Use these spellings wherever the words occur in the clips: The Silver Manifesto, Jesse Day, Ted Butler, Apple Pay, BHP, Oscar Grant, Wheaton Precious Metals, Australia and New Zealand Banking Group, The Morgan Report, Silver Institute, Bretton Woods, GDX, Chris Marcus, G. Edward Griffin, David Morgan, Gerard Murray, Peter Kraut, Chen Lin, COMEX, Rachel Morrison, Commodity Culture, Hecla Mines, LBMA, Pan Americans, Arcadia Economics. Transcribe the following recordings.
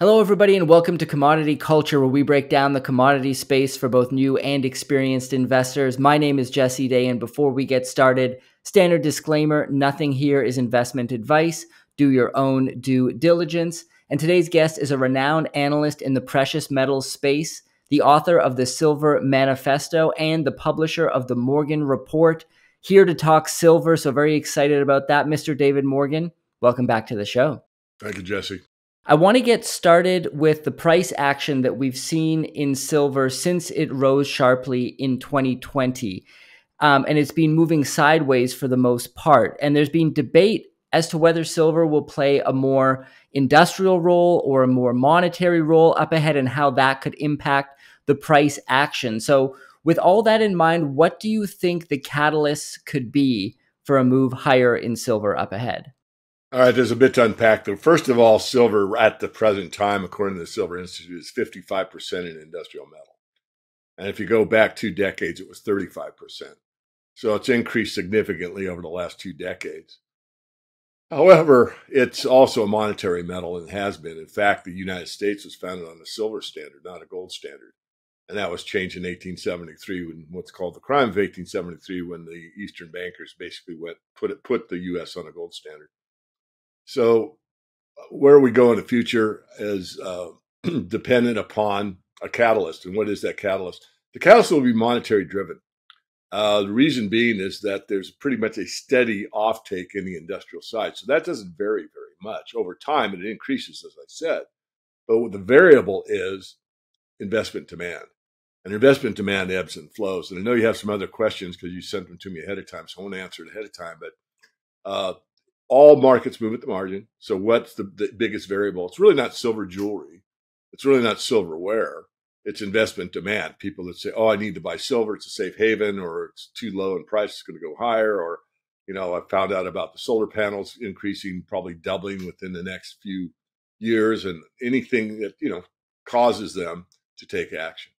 Hello everybody and welcome to Commodity Culture, where we break down the commodity space for both new and experienced investors. My name is Jesse Day, and before we get started, standard disclaimer, nothing here is investment advice. Do your own due diligence. And today's guest is a renowned analyst in the precious metals space, the author of The Silver Manifesto and the publisher of The Morgan Report, here to talk silver. So very excited about that. Mr. David Morgan, welcome back to the show. Thank you, Jesse. I want to get started with the price action that we've seen in silver since it rose sharply in 2020. And it's been moving sideways for the most part. And there's been debate as to whether silver will play a more industrial role or a more monetary role up ahead and how that could impact the price action. So with all that in mind, what do you think the catalysts could be for a move higher in silver up ahead? All right, there's a bit to unpack there. First of all, silver at the present time, according to the Silver Institute, is 55% in industrial metal. And if you go back 2 decades, it was 35%. So it's increased significantly over the last 2 decades. However, it's also a monetary metal and has been. In fact, the United States was founded on a silver standard, not a gold standard. And that was changed in 1873 when what's called the Crime of 1873, when the Eastern bankers basically put the U.S. on a gold standard. So where we go in the future is dependent upon a catalyst. And what is that catalyst? The catalyst will be monetary driven. The reason being is that there's pretty much a steady offtake in the industrial side. So that doesn't vary very much. Over time, it increases, as I said. But what the variable is investment demand. And investment demand ebbs and flows. And I know you have some other questions because you sent them to me ahead of time, so I won't answer it ahead of time. But all markets move at the margin. So what's the biggest variable? It's really not silver jewelry. It's really not silverware. It's investment demand. People that say, oh, I need to buy silver. It's a safe haven, or it's too low in price, it's going to go higher. Or, you know, I found out about the solar panels increasing, probably doubling within the next few years, and anything that, you know, causes them to take action.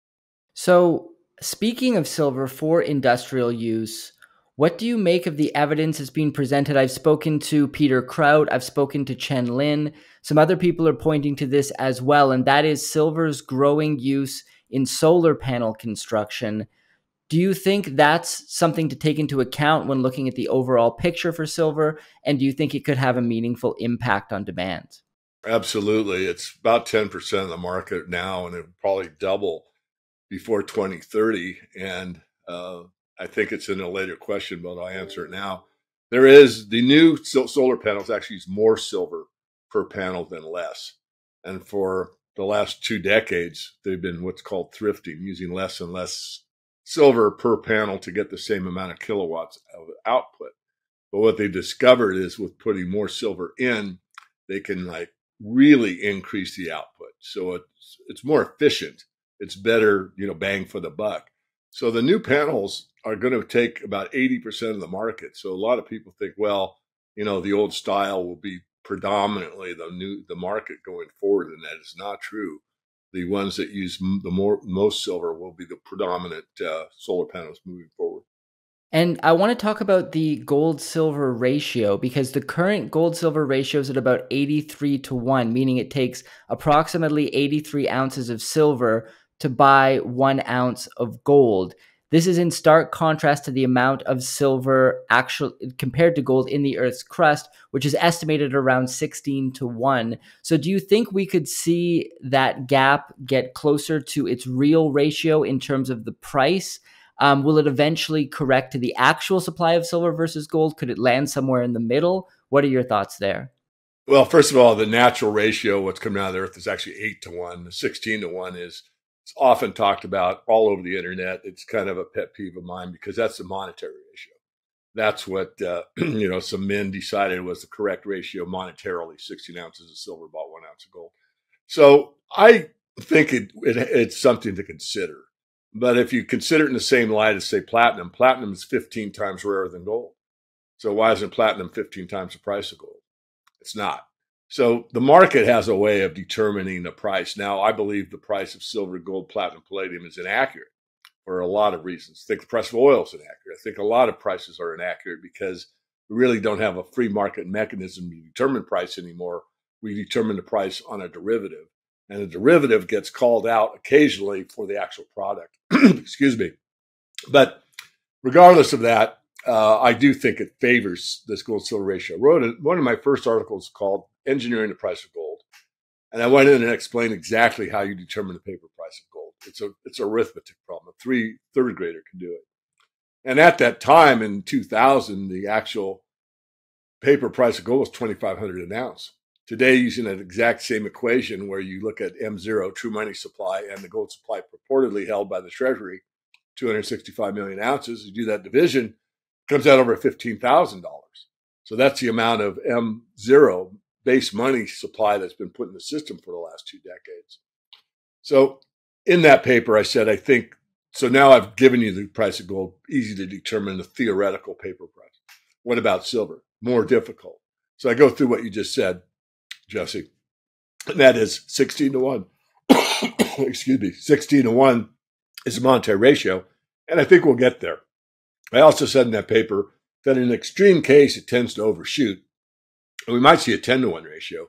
So speaking of silver for industrial use, what do you make of the evidence that's being presented? I've spoken to Peter Kraut. I've spoken to Chen Lin. Some other people are pointing to this as well, and that is silver's growing use in solar panel construction. Do you think that's something to take into account when looking at the overall picture for silver? And do you think it could have a meaningful impact on demand? Absolutely. It's about 10% of the market now, and it'll probably double before 2030. And I think it's in a later question, but I'll answer it now. There is the new solar panels actually use more silver per panel than less. And for the last 2 decades, they've been what's called thrifting, using less and less silver per panel to get the same amount of kilowatts of output. But what they've discovered is with putting more silver in, they can like really increase the output. So it's more efficient. It's better, you know, bang for the buck. So the new panels are going to take about 80% of the market. So a lot of people think, well, you know, the old style will be predominantly the market going forward, and that is not true. The ones that use the most silver will be the predominant solar panels moving forward. And I want to talk about the gold-silver ratio, because the current gold-silver ratio is at about 83:1, meaning it takes approximately 83 ounces of silver to buy 1 ounce of gold. This is in stark contrast to the amount of silver actually compared to gold in the Earth's crust, which is estimated around 16:1. So do you think we could see that gap get closer to its real ratio in terms of the price? Will it eventually correct to the actual supply of silver versus gold? Could it land somewhere in the middle? What are your thoughts there? Well, first of all, the natural ratio, what's coming out of the Earth, is actually 8:1. The 16:1 is often talked about all over the internet. It's kind of a pet peeve of mine because that's the monetary ratio. That's what, you know, some men decided was the correct ratio monetarily, 16 ounces of silver bought 1 ounce of gold. So I think it's something to consider. But if you consider it in the same light as, say, platinum, platinum is 15 times rarer than gold. So why isn't platinum 15 times the price of gold? It's not. So the market has a way of determining the price. Now, I believe the price of silver, gold, platinum, palladium is inaccurate for a lot of reasons. I think the price of oil is inaccurate. I think a lot of prices are inaccurate because we really don't have a free market mechanism to determine price anymore. We determine the price on a derivative. and the derivative gets called out occasionally for the actual product. Excuse me. But regardless of that, I do think it favors this gold-silver ratio. I wrote one of my first articles called Engineering the Price of Gold, and I went in and explained exactly how you determine the paper price of gold. It's an arithmetic problem. A third grader can do it. And at that time in 2000, the actual paper price of gold was $2,500 an ounce. Today, using that exact same equation where you look at M0, true money supply, and the gold supply purportedly held by the Treasury, 265 million ounces, you do that division, comes out over $15,000. So that's the amount of M0 base money supply that's been put in the system for the last 2 decades. So in that paper, I said, I think, so now I've given you the price of gold, easy to determine the theoretical paper price. What about silver? More difficult. So I go through what you just said, Jesse, and that is 16-1. Excuse me, 16-1 is the Monte ratio, and I think we'll get there. I also said in that paper that in an extreme case, it tends to overshoot, and we might see a 10-1 ratio,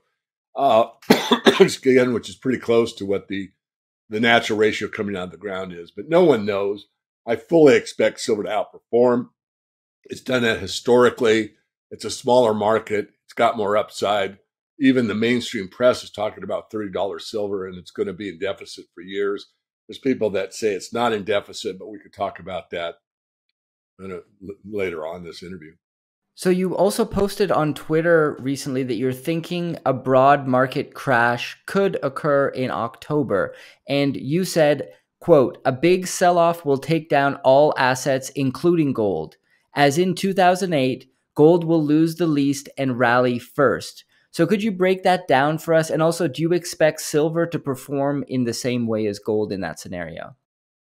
again, which is pretty close to what the natural ratio coming out of the ground is. But no one knows. I fully expect silver to outperform. It's done that historically. It's a smaller market. It's got more upside. Even the mainstream press is talking about $30 silver, and it's going to be in deficit for years. There's people that say it's not in deficit, but we could talk about that later on in this interview. So you also posted on Twitter recently that you're thinking a broad market crash could occur in October. And you said, quote, "A big sell-off will take down all assets, including gold. As in 2008, gold will lose the least and rally first." So could you break that down for us? And also, do you expect silver to perform in the same way as gold in that scenario?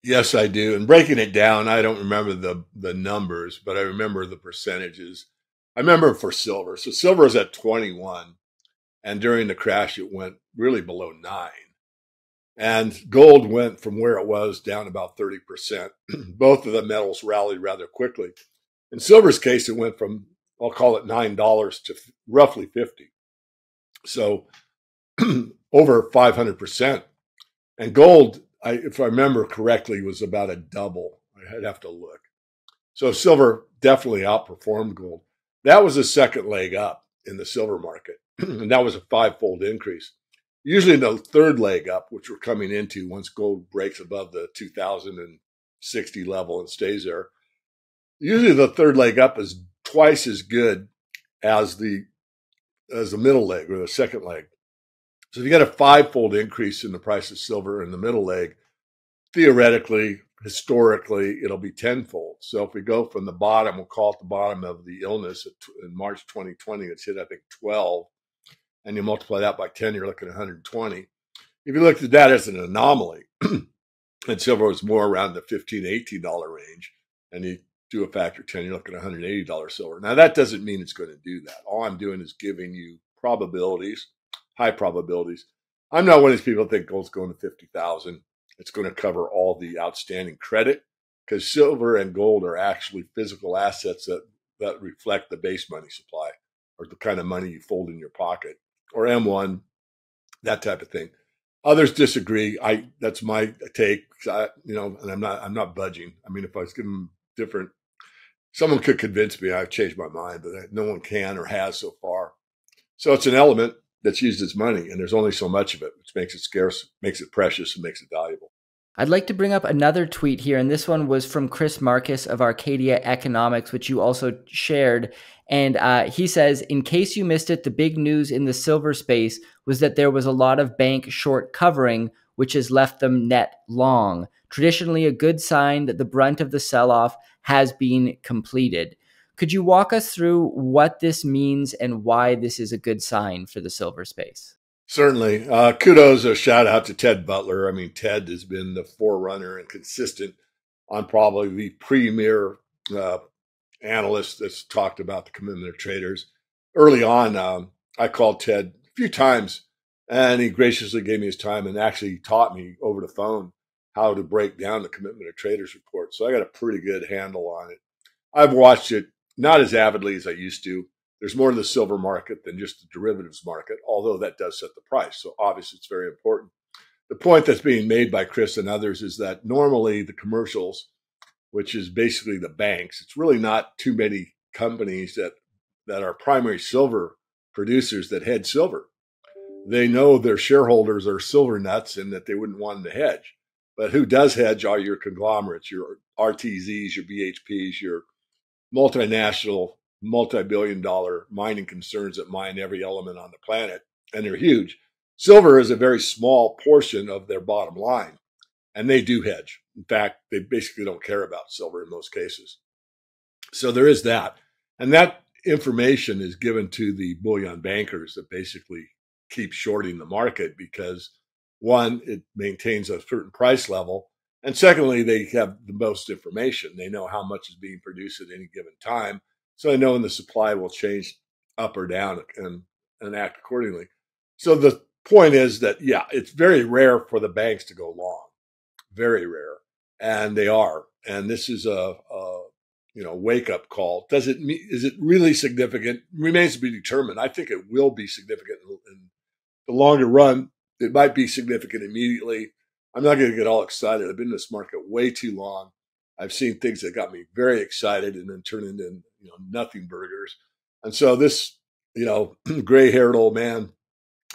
Yes, I do. And breaking it down, I don't remember the numbers, but I remember the percentages. I remember for silver. So silver is at 21, and during the crash, it went really below 9. And gold went from where it was down about 30%. Both of the metals rallied rather quickly. In silver's case, it went from, I'll call it $9 to roughly 50. So over 500%. And gold, if I remember correctly, was about a double. I'd have to look. So silver definitely outperformed gold. That was the second leg up in the silver market. And that was a 5-fold increase. Usually the third leg up, which we're coming into once gold breaks above the 2060 level and stays there, usually the third leg up is twice as good as the middle leg or the second leg. So if you got a 5-fold increase in the price of silver in the middle leg, theoretically, historically, it'll be 10-fold. So if we go from the bottom, we'll call it the bottom of the illness in March 2020, it's hit, I think, 12, and you multiply that by 10, you're looking at 120. If you looked at that as an anomaly, and silver was more around the $15, $18 range, and you do a factor 10, you're looking at $180 silver. Now, that doesn't mean it's going to do that. All I'm doing is giving you probabilities, high probabilities. I'm not one of these people that think gold's going to 50,000. It's going to cover all the outstanding credit because silver and gold are actually physical assets that reflect the base money supply or the kind of money you fold in your pocket or M1, that type of thing. Others disagree. That's my take. And I'm not budging. I mean, if I was given different, someone could convince me. I've changed my mind, but no one can or has so far. So it's an element that's used as money, and there's only so much of it, which makes it scarce, makes it precious, and makes it valuable. I'd like to bring up another tweet here, and this one was from Chris Marcus of Arcadia Economics, which you also shared. And he says, in case you missed it, the big news in the silver space was that there was a lot of bank short covering, which has left them net long. Traditionally, a good sign that the brunt of the sell-off has been completed. Could you walk us through what this means and why this is a good sign for the silver space? Certainly. Kudos, a shout out to Ted Butler. I mean, Ted has been the forerunner and consistent on probably the premier analyst that's talked about the commitment of traders. Early on, I called Ted a few times, and he graciously gave me his time and actually taught me over the phone how to break down the commitment of traders report. So I got a pretty good handle on it. I've watched it. Not as avidly as I used to. There's more to the silver market than just the derivatives market, although that does set the price. So obviously it's very important. the point that's being made by Chris and others is that normally the commercials, which is basically the banks, it's really not too many companies that are primary silver producers that hedge silver. They know their shareholders are silver nuts and that they wouldn't want them to hedge. But who does hedge are your conglomerates, your RTZs, your BHPs, your multinational, multi-billion dollar mining concerns that mine every element on the planet, and they're huge. Silver is a very small portion of their bottom line, and they do hedge. In fact, they basically don't care about silver in most cases. So there is that. And that information is given to the bullion bankers that basically keep shorting the market because, one, it maintains a certain price level. And secondly, they have the most information. They know how much is being produced at any given time. So they know when the supply will change up or down and act accordingly. So the point is that, yeah, it's very rare for the banks to go long, very rare. And they are. And this is a wake-up call. Does it mean, is it really significant? Remains to be determined. I think it will be significant in the longer run. It might be significant immediately. I'm not going to get all excited. I've been in this market way too long. I've seen things that got me very excited and then turn into nothing burgers. And so this gray-haired old man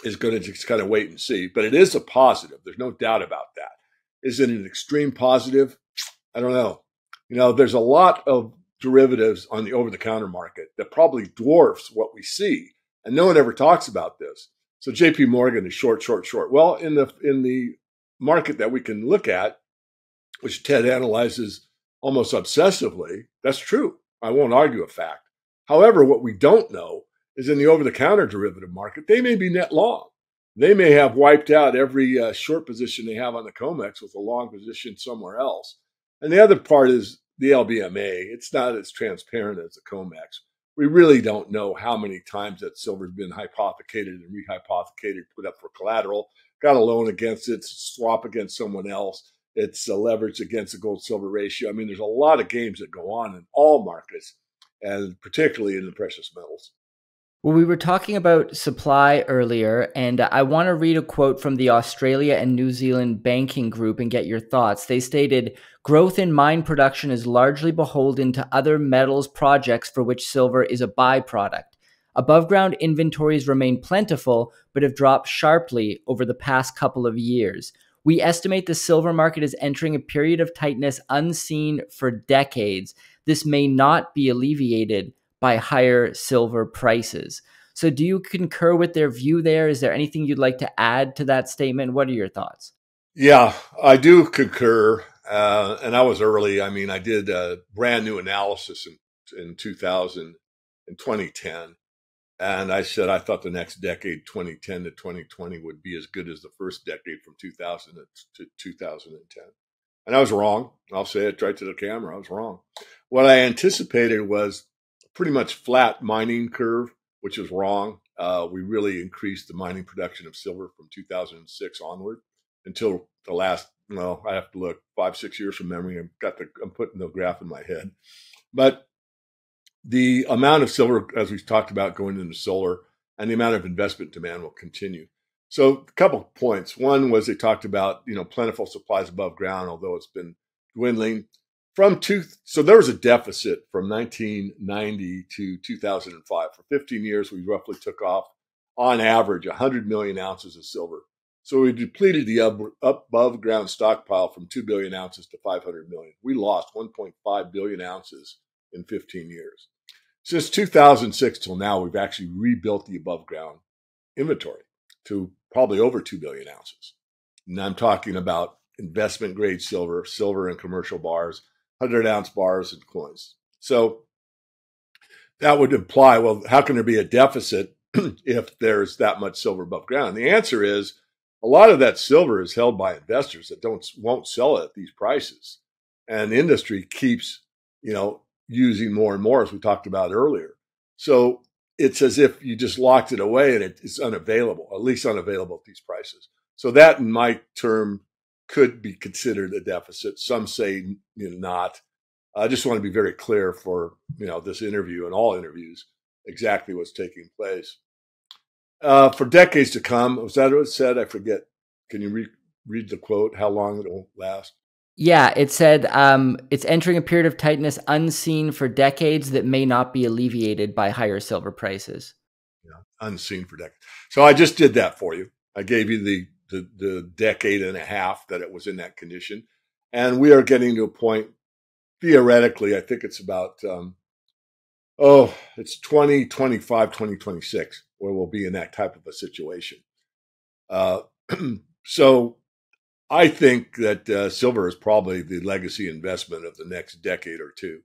is going to just kind of wait and see. But it is a positive. There's no doubt about that. Is it an extreme positive? I don't know. There's a lot of derivatives on the over-the-counter market that probably dwarfs what we see, and no one ever talks about this. So JP Morgan is short, short, short. Well, in the market that we can look at, which Ted analyzes almost obsessively, that's true. I won't argue a fact. However, what we don't know is in the over-the-counter derivative market, they may be net long. They may have wiped out every short position they have on the COMEX with a long position somewhere else. And the other part is the LBMA. It's not as transparent as the COMEX. We really don't know how many times that silver's been hypothecated and rehypothecated, put up for collateral, got a loan against it, it's a swap against someone else. It's a leverage against the gold-silver ratio. I mean, there's a lot of games that go on in all markets, and particularly in the precious metals. Well, we were talking about supply earlier, and I want to read a quote from the Australia and New Zealand Banking Group and get your thoughts. They stated, "Growth in mine production is largely beholden to other metals projects for which silver is a byproduct. Above-ground inventories remain plentiful, but have dropped sharply over the past couple of years. We estimate the silver market is entering a period of tightness unseen for decades. This may not be alleviated by higher silver prices." So do you concur with their view there? Is there anything you'd like to add to that statement? What are your thoughts? Yeah, I do concur. And I was early. I mean, I did a brand new analysis in 2010. And I said, I thought the next decade, 2010 to 2020, would be as good as the first decade from 2000 to 2010. And I was wrong. I'll say it right to the camera. I was wrong. What I anticipated was pretty much flat mining curve, which is wrong. We really increased the mining production of silver from 2006 onward until the last, I have to look 5-6 years from memory. I'm putting the graph in my head, but the amount of silver, as we've talked about, going into solar, and the amount of investment demand will continue. So a couple of points. One was they talked about, plentiful supplies above ground, although it's been dwindling. So there was a deficit from 1990 to 2005. For 15 years, we roughly took off, on average, 100 million ounces of silver. So we depleted the above-ground stockpile from 2 billion ounces to 500 million. We lost 1.5 billion ounces in 15 years. Since 2006 till now, we've actually rebuilt the above-ground inventory to probably over 2 billion ounces. And I'm talking about investment-grade silver, silver in commercial bars, 100-ounce bars and coins. So that would imply, well, how can there be a deficit if there's that much silver above ground? And the answer is a lot of that silver is held by investors that won't sell it at these prices. And the industry keeps, using more and more, as we talked about earlier. So it's as if you just locked it away and it's unavailable, at least unavailable at these prices. So that, in my term, could be considered a deficit. Some say not. I just want to be very clear for this interview and all interviews exactly what's taking place. For decades to come, was that what it said? I forget. Can you read the quote, how long it'll last? Yeah, it said, it's entering a period of tightness unseen for decades that may not be alleviated by higher silver prices. Yeah, unseen for decades. So I just did that for you. I gave you the decade and a half that it was in that condition. And we are getting to a point, theoretically, I think it's about, it's 2025, 2026, where we'll be in that type of a situation. So I think that silver is probably the legacy investment of the next decade or two.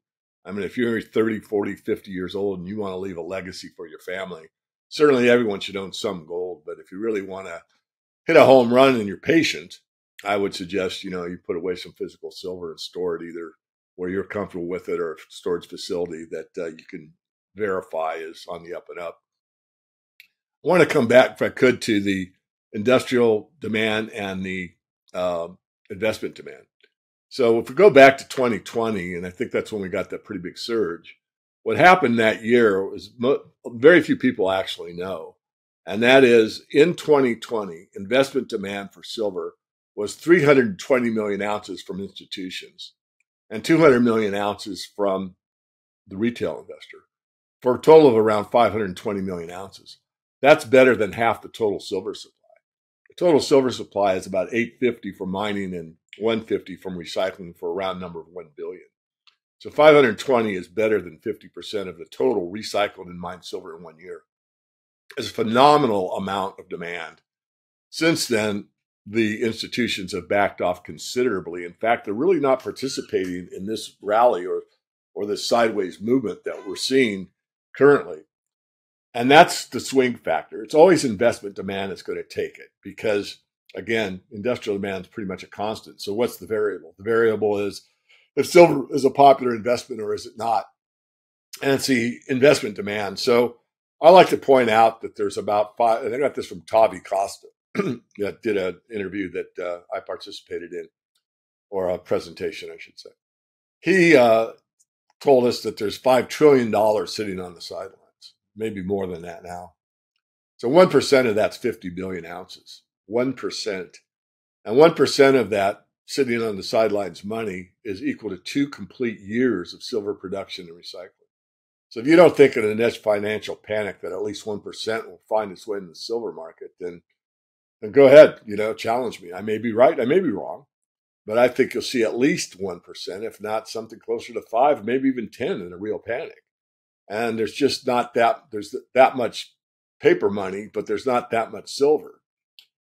I mean, if you're 30, 40, 50 years old and you want to leave a legacy for your family, certainly everyone should own some gold. But if you really want to hit a home run and you're patient, I would suggest, you put away some physical silver and store it either where you're comfortable with it or a storage facility that you can verify is on the up and up. I want to come back, if I could, to the industrial demand and the investment demand. So if we go back to 2020, and I think that's when we got that pretty big surge, what happened that year was very few people actually know. And that is, in 2020, investment demand for silver was 320 million ounces from institutions and 200 million ounces from the retail investor, for a total of around 520 million ounces. That's better than half the total silver supply. The total silver supply is about 850 for mining and 150 from recycling, for a round number of 1 billion. So 520 is better than 50% of the total recycled and mined silver in 1 year. It's a phenomenal amount of demand. Since then, the institutions have backed off considerably. In fact, they're really not participating in this rally or this sideways movement that we're seeing currently. And that's the swing factor. It's always investment demand that's going to take it because, again, industrial demand is pretty much a constant. So what's the variable? The variable is if silver is a popular investment or is it not? And it's the investment demand. So I like to point out that there's about five, and I got this from Tavi Costa, that did an interview that I participated in, or a presentation, I should say. He told us that there's $5 trillion sitting on the sidelines, maybe more than that now. So 1% of that's 50 billion ounces, 1%. And 1% of that sitting on the sidelines money is equal to 2 complete years of silver production and recycling. So if you don't think in the next financial panic that at least 1% will find its way in the silver market, then go ahead, challenge me. I may be right, I may be wrong, but I think you'll see at least 1%, if not something closer to 5, maybe even 10 in a real panic. And there's just not that, there's that much paper money, but there's not that much silver.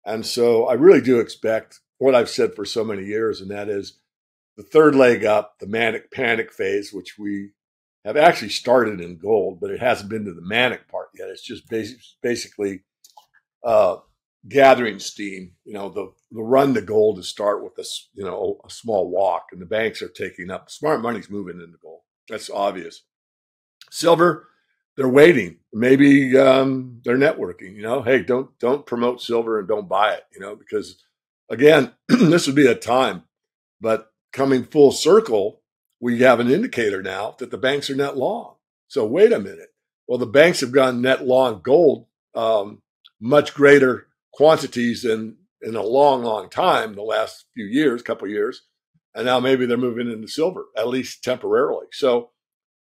And so I really do expect what I've said for so many years, and that is the third leg up, the manic panic phase, which we have actually started in gold, but it hasn't been to the manic part yet. It's just basically, gathering steam, the run to gold to start with a small walk, and the banks are taking up. Smart money's moving into gold. That's obvious. Silver, they're waiting. Maybe they're networking. Hey, don't promote silver and don't buy it. Because again, this would be a time, but coming full circle, we have an indicator now that the banks are net long. So wait a minute. Well, the banks have gone net long gold, much greater quantities than in a long time, the last few years, couple of years, and now maybe they're moving into silver, at least temporarily. So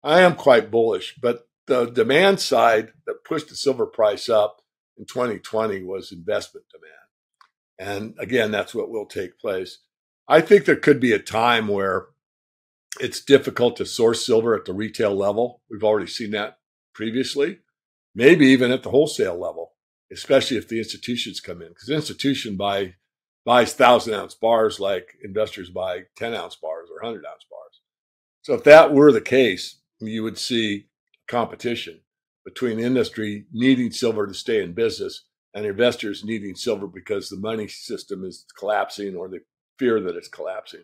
I am quite bullish, but the demand side that pushed the silver price up in 2020 was investment demand. And again, that's what will take place. I think there could be a time where it's difficult to source silver at the retail level. We've already seen that previously, maybe even at the wholesale level, especially if the institutions come in, because the institution buys 1,000-ounce bars like investors buy 10-ounce bars or 100-ounce bars. So if that were the case, you would see competition between industry needing silver to stay in business and investors needing silver because the money system is collapsing or the fear that it's collapsing.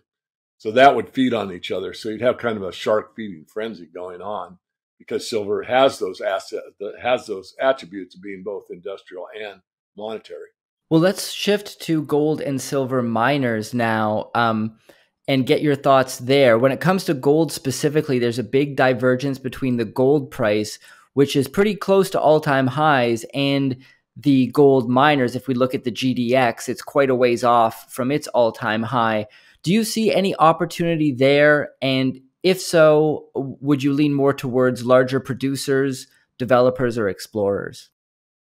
So that would feed on each other. So you'd have kind of a shark feeding frenzy going on, because silver has those assets, has those attributes of being both industrial and monetary. Well, let's shift to gold and silver miners now and get your thoughts there. When it comes to gold specifically, there's a big divergence between the gold price, which is pretty close to all-time highs, and the gold miners, if we look at the GDX, it's quite a ways off from its all-time high. Do you see any opportunity there? And if so, would you lean more towards larger producers, developers, or explorers?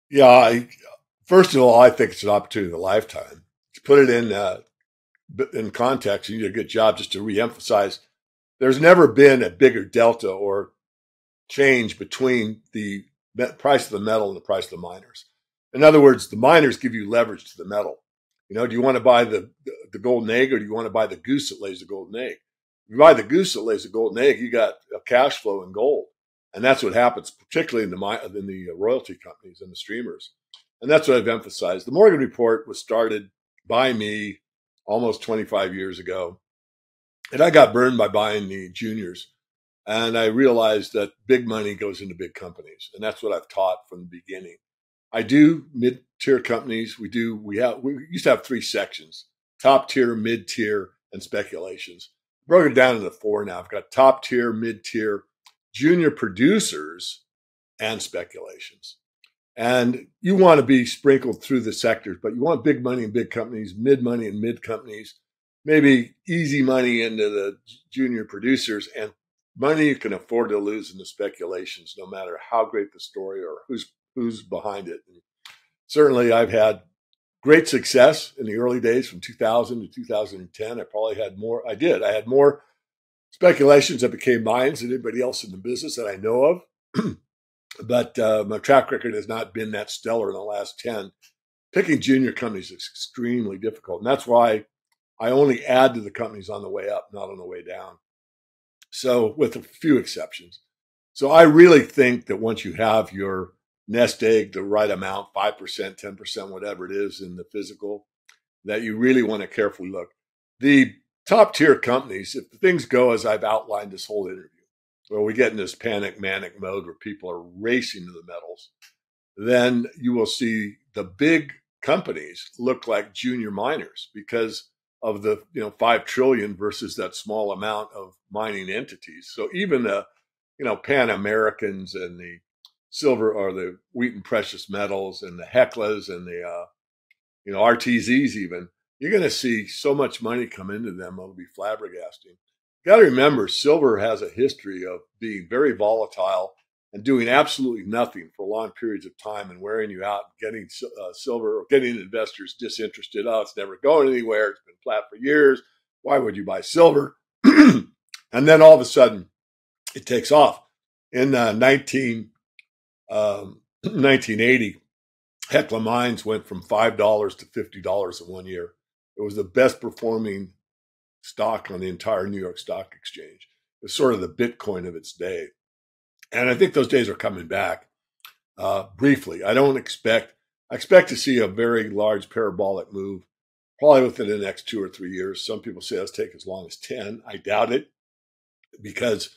Yeah, first of all, I think it's an opportunity of a lifetime. To put it in context, you did a good job just to reemphasize, there's never been a bigger delta or change between the price of the metal and the price of the miners. In other words, the miners give you leverage to the metal. You know, do you want to buy the golden egg, or do you want to buy the goose that lays the golden egg? If you buy the goose that lays the golden egg, you got a cash flow in gold. And that's what happens, particularly in the royalty companies and the streamers. And that's what I've emphasized. The Morgan Report was started by me almost 25 years ago. And I got burned by buying the juniors. And I realized that big money goes into big companies. And that's what I've taught from the beginning. I do mid-tier companies. We used to have three sections: top tier, mid-tier, and speculations. Broken down into four now. I've got top tier, mid-tier, junior producers, and speculations. And you want to be sprinkled through the sectors, but you want big money in big companies, mid money in mid companies, maybe easy money into the junior producers, and money you can afford to lose in the speculations, no matter how great the story or who's behind it. And certainly, I've had great success in the early days from 2000 to 2010. I had more speculations that became mines than anybody else in the business that I know of. But my track record has not been that stellar in the last 10. Picking junior companies is extremely difficult. And that's why I only add to the companies on the way up, not on the way down. So with a few exceptions. So I really think that once you have your nest egg, the right amount, 5%, 10%, whatever it is in the physical, that you really want to carefully look. The top tier companies, if things go as I've outlined this whole interview, where we get in this panic, manic mode where people are racing to the metals, then you will see the big companies look like junior miners because of the, you know, 5 trillion versus that small amount of mining entities. So even the, you know, Pan Americans and the Silver or the Wheaton Precious Metals and the Heclas and the, you know, RTZs even, you're going to see so much money come into them, it'll be flabbergasting. Got to remember, silver has a history of being very volatile and doing absolutely nothing for long periods of time and wearing you out, getting silver or getting investors disinterested. Oh, it's never going anywhere. It's been flat for years. Why would you buy silver? And then all of a sudden, it takes off. In 1980, Hecla Mines went from $5 to $50 in one year. It was the best performing stock on the entire New York Stock Exchange. It's sort of the Bitcoin of its day. And I think those days are coming back briefly. I expect to see a very large parabolic move probably within the next 2 or 3 years. Some people say it's take as long as 10. I doubt it because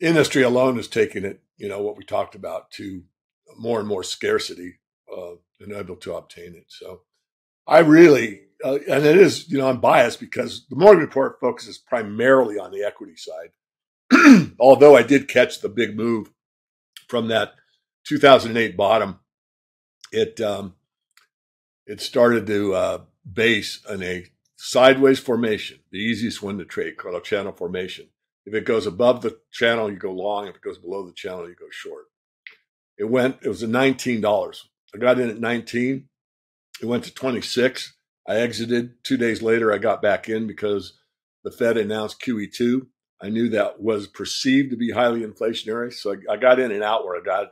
industry alone is taking it, you know, what we talked about to more and more scarcity and able to obtain it. So I really, and it is, you know, I'm biased because the Morgan Report focuses primarily on the equity side. Although I did catch the big move from that 2008 bottom, it started to base in a sideways formation, the easiest one to trade, called a channel formation. If it goes above the channel, you go long. If it goes below the channel, you go short. It was at $19. I got in at 19. It went to 26. I exited. 2 days later, I got back in because the Fed announced QE2. I knew that was perceived to be highly inflationary. So I got in and out where I got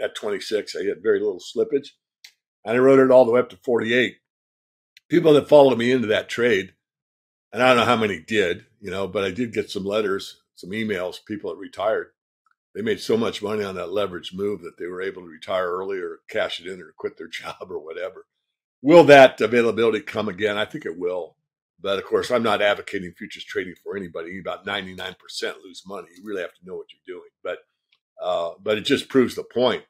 at 26. I had very little slippage. And I rode it all the way up to 48. People that followed me into that trade, and I don't know how many did, you know, but I did get some letters, some emails, people that retired. They made so much money on that leveraged move that they were able to retire early or cash it in or quit their job or whatever. Will that availability come again? I think it will. But, of course, I'm not advocating futures trading for anybody. About 99% lose money. You really have to know what you're doing. But it just proves the point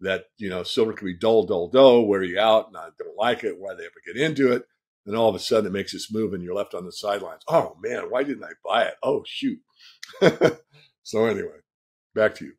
that, you know, silver can be dull, dull, dull, wear you out, and I don't like it, why they ever get into it. And all of a sudden it makes this move and you're left on the sidelines. Oh, man, why didn't I buy it? Oh, shoot. So anyway, back to you.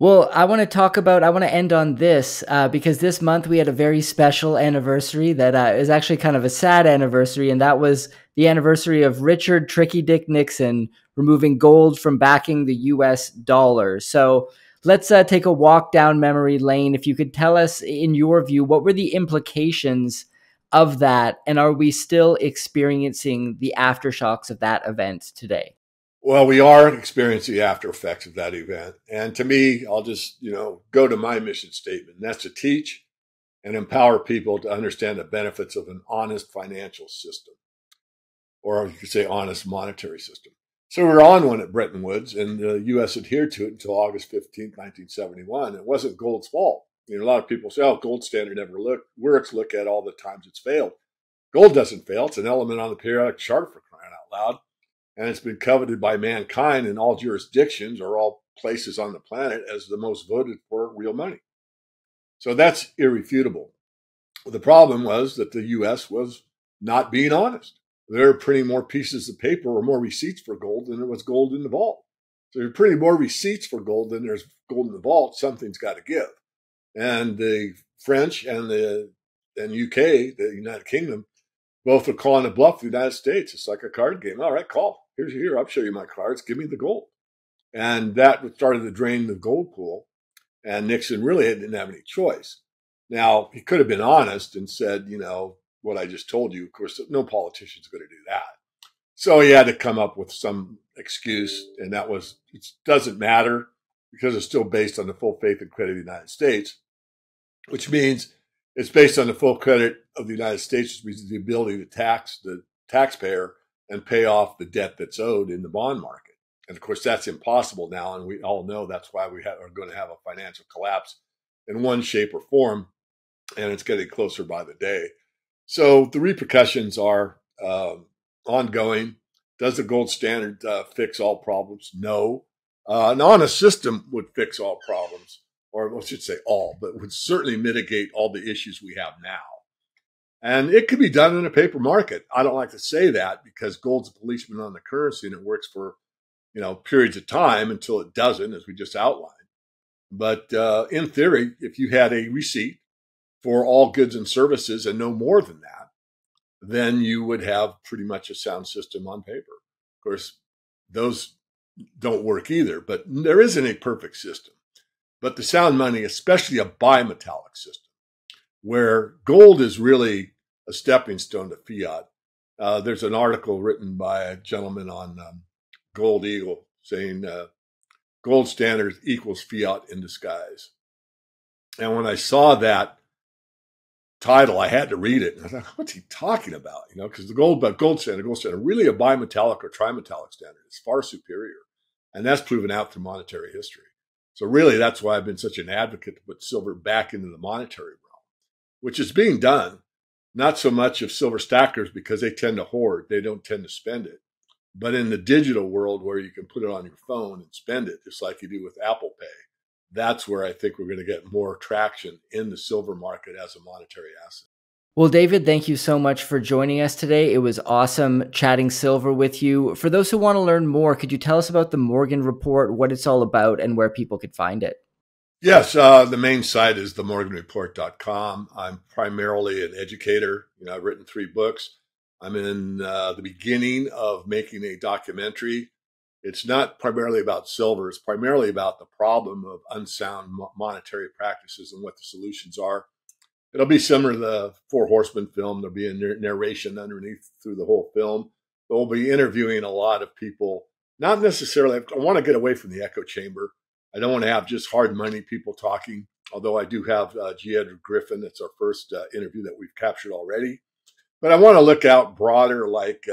Well, I want to end on this because this month we had a very special anniversary that is actually kind of a sad anniversary. And that was the anniversary of Richard Tricky Dick Nixon removing gold from backing the US dollar. So let's take a walk down memory lane. If you could tell us, in your view, what were the implications of that? And are we still experiencing the aftershocks of that event today? Well, we are experiencing the after effects of that event. And to me, I'll just, go to my mission statement. And that's to teach and empower people to understand the benefits of an honest financial system, or you could say honest monetary system. So we're on one at Bretton Woods, and the U.S. adhered to it until August 15, 1971. It wasn't gold's fault. A lot of people say, oh, gold standard never works. Look at all the times it's failed. Gold doesn't fail. It's an element on the periodic chart, for crying out loud. And it's been coveted by mankind in all jurisdictions or all places on the planet as the most voted for real money. So that's irrefutable. The problem was that the U.S. was not being honest. They were printing more pieces of paper or more receipts for gold than there was gold in the vault. So you're printing more receipts for gold than there's gold in the vault. Something's got to give. And the French and the UK, the United Kingdom, both are calling a bluff in the United States. It's like a card game. All right, call. Here's here. I'll show you my cards. Give me the gold. And that started to drain the gold pool. And Nixon really didn't have any choice. Now, he could have been honest and said, what I just told you. Of course, no politician's going to do that. So he had to come up with some excuse. And that was, it doesn't matter because it's still based on the full faith and credit of the United States, which means it's based on the full credit of the United States, which is the ability to tax the taxpayer and pay off the debt that's owed in the bond market. And of course, that's impossible now. And we all know that's why we are going to have a financial collapse in one shape or form. And it's getting closer by the day. So the repercussions are ongoing. Does the gold standard fix all problems? No. An honest system would fix all problems. Or I should say all, but would certainly mitigate all the issues we have now. And it could be done in a paper market. I don't like to say that because gold's a policeman on the currency and it works for, periods of time until it doesn't, as we just outlined. But in theory, if you had a receipt for all goods and services and no more than that, then you would have pretty much a sound system on paper. Of course, those don't work either, but there isn't a perfect system. But the sound money, especially a bimetallic system, where gold is really a stepping stone to fiat. There's an article written by a gentleman on Gold Eagle saying gold standard equals fiat in disguise. And when I saw that title, I had to read it. And I thought, what's he talking about? Because the gold standard, really a bimetallic or trimetallic standard is far superior. And that's proven out through monetary history. So really, that's why I've been such an advocate to put silver back into the monetary realm, which is being done, not so much of silver stackers because they tend to hoard. They don't tend to spend it. But in the digital world where you can put it on your phone and spend it, just like you do with Apple Pay, that's where I think we're going to get more traction in the silver market as a monetary asset. Well, David, thank you so much for joining us today. It was awesome chatting silver with you. For those who want to learn more, could you tell us about the Morgan Report, what it's all about, and where people could find it? Yes, the main site is themorganreport.com. I'm primarily an educator. I've written 3 books. I'm in the beginning of making a documentary. It's not primarily about silver. It's primarily about the problem of unsound monetary practices and what the solutions are. It'll be similar to the Four Horsemen film. There'll be a narration underneath through the whole film. But we'll be interviewing a lot of people. Not necessarily, I want to get away from the echo chamber. I don't want to have just hard money people talking, although I do have G. Edward Griffin. That's our first interview that we've captured already. But I want to look out broader, like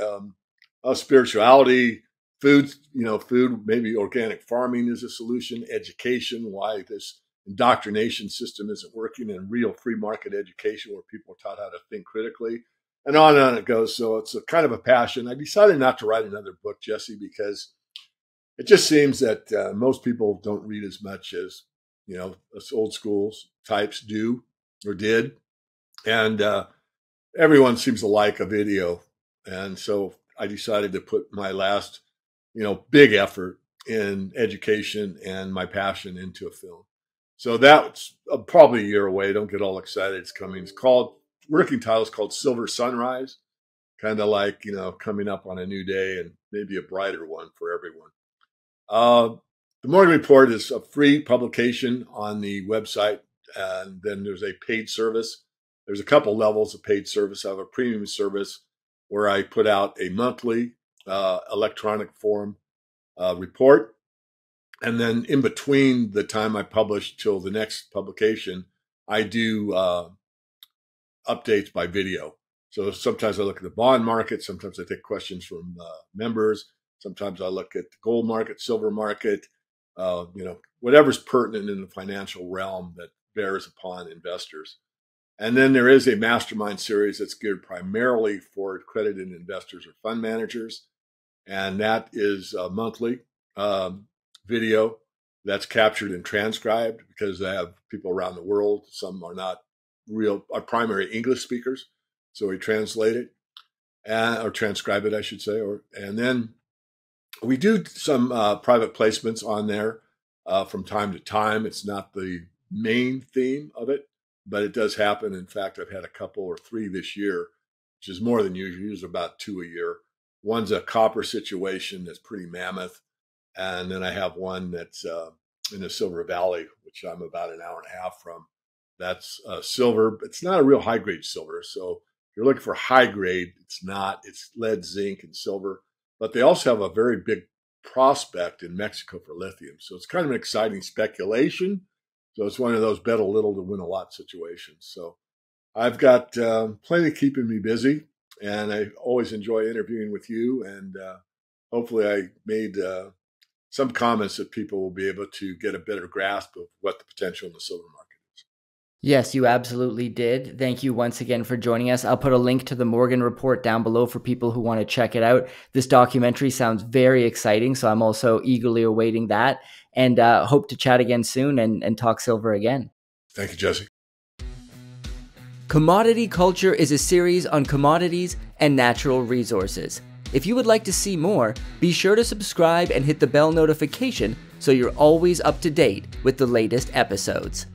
spirituality, food, maybe organic farming is a solution, education, why this indoctrination system isn't working, in real free market education where people are taught how to think critically, and on it goes. So it's a kind of a passion. I decided not to write another book, Jesse, because it just seems that most people don't read as much as, us old school types do or did. And everyone seems to like a video. And so I decided to put my last, big effort in education and my passion into a film. So that's probably a year away. Don't get all excited. It's coming. It's called, working title is called Silver Sunrise. Kind of like, you know, coming up on a new day and maybe a brighter one for everyone. The Morgan Report is a free publication on the website. And then there's a paid service. There's a couple levels of paid service. I have a premium service where I put out a monthly electronic form report. And then in between the time I publish till the next publication, I do updates by video. So sometimes I look at the bond market. Sometimes I take questions from members. Sometimes I look at the gold market, silver market, you know, whatever's pertinent in the financial realm that bears upon investors. And then there is a mastermind series that's geared primarily for accredited investors or fund managers. And that is a monthly video that's captured and transcribed because I have people around the world. Some are not real, are primary English speakers. So we translate it or transcribe it, I should say. And then we do some private placements on there from time to time. It's not the main theme of it, but it does happen. In fact, I've had a couple or three this year, which is more than usual. Usually about two a year. One's a copper situation that's pretty mammoth. And then I have one that's in the Silver Valley, which I'm about an hour and a half from. That's silver. It's not a real high-grade silver. So if you're looking for high-grade, it's not. It's lead, zinc, and silver. But they also have a very big prospect in Mexico for lithium. So it's kind of an exciting speculation. So it's one of those bet a little to win a lot situations. So I've got plenty keeping me busy, and I always enjoy interviewing with you. And hopefully I made some comments that people will be able to get a better grasp of what the potential in the silver market. Yes, you absolutely did. Thank you once again for joining us. I'll put a link to the Morgan Report down below for people who want to check it out. This documentary sounds very exciting, so I'm also eagerly awaiting that, and hope to chat again soon and talk silver again. Thank you, Jesse. Commodity Culture is a series on commodities and natural resources. If you would like to see more, be sure to subscribe and hit the bell notification so you're always up to date with the latest episodes.